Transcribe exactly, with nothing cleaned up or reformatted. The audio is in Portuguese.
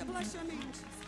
yapılaşamayınca.